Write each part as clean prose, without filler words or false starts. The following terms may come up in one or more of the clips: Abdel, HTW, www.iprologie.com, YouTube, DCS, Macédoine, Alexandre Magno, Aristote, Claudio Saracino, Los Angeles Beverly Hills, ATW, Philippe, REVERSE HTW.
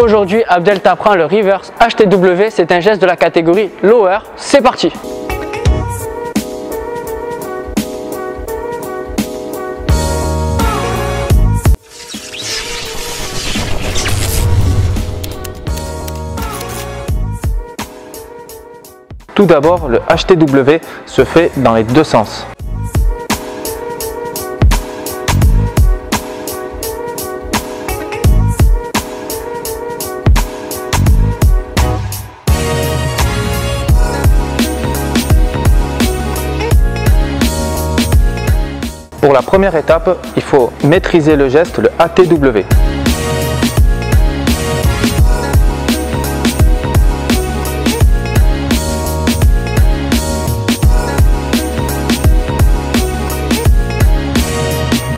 Aujourd'hui, Abdel t'apprend le reverse HTW, c'est un geste de la catégorie lower. C'est parti! Tout d'abord, le HTW se fait dans les deux sens. Pour la première étape, il faut maîtriser le geste, le ATW.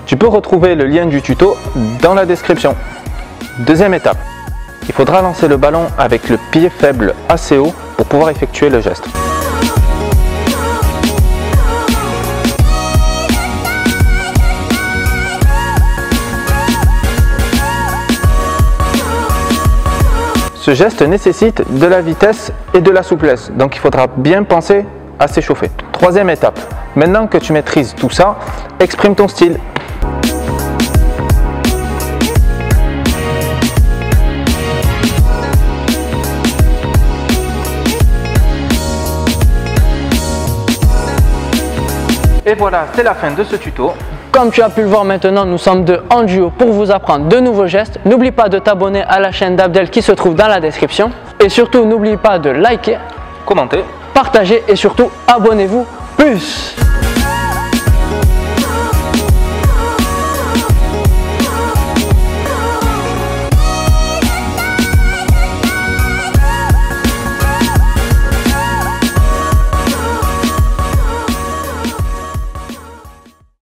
Tu peux retrouver le lien du tuto dans la description. Deuxième étape, il faudra lancer le ballon avec le pied faible assez haut pour pouvoir effectuer le geste. Ce geste nécessite de la vitesse et de la souplesse, donc il faudra bien penser à s'échauffer. Troisième étape, maintenant que tu maîtrises tout ça, exprime ton style. Et voilà, c'est la fin de ce tuto. Comme tu as pu le voir maintenant, nous sommes deux en duo pour vous apprendre de nouveaux gestes. N'oublie pas de t'abonner à la chaîne d'Abdel qui se trouve dans la description. Et surtout, n'oublie pas de liker, commenter, partager et surtout, abonnez-vous plus.